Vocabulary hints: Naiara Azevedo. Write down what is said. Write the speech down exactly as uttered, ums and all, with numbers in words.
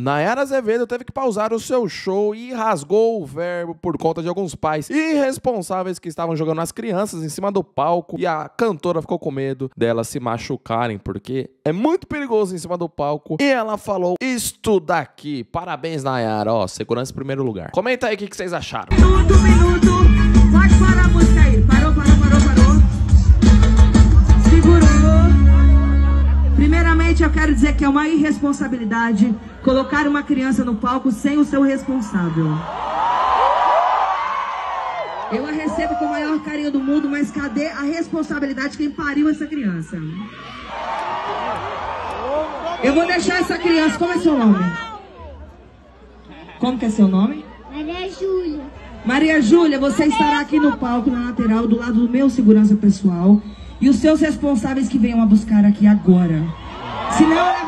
Naiara Azevedo teve que pausar o seu show e rasgou o verbo por conta de alguns pais irresponsáveis que estavam jogando as crianças em cima do palco, e a cantora ficou com medo delas se machucarem, porque é muito perigoso em cima do palco, e ela falou isto daqui. Parabéns, Naiara, ó, segurança em primeiro lugar. Comenta aí o que, que vocês acharam. Minuto, minuto, pode parar a música aí. Parou, parou, parou, parou. Segurou. Primeiramente, eu quero dizer que é uma irresponsabilidade colocar uma criança no palco sem o seu responsável. Eu a recebo com o maior carinho do mundo, mas cadê a responsabilidade de quem pariu essa criança? Eu vou deixar essa criança... Como é seu nome? Como que é seu nome? Maria Júlia. Maria Júlia, você estará aqui no palco, na lateral, do lado do meu segurança pessoal, e os seus responsáveis que venham a buscar aqui agora. Senão...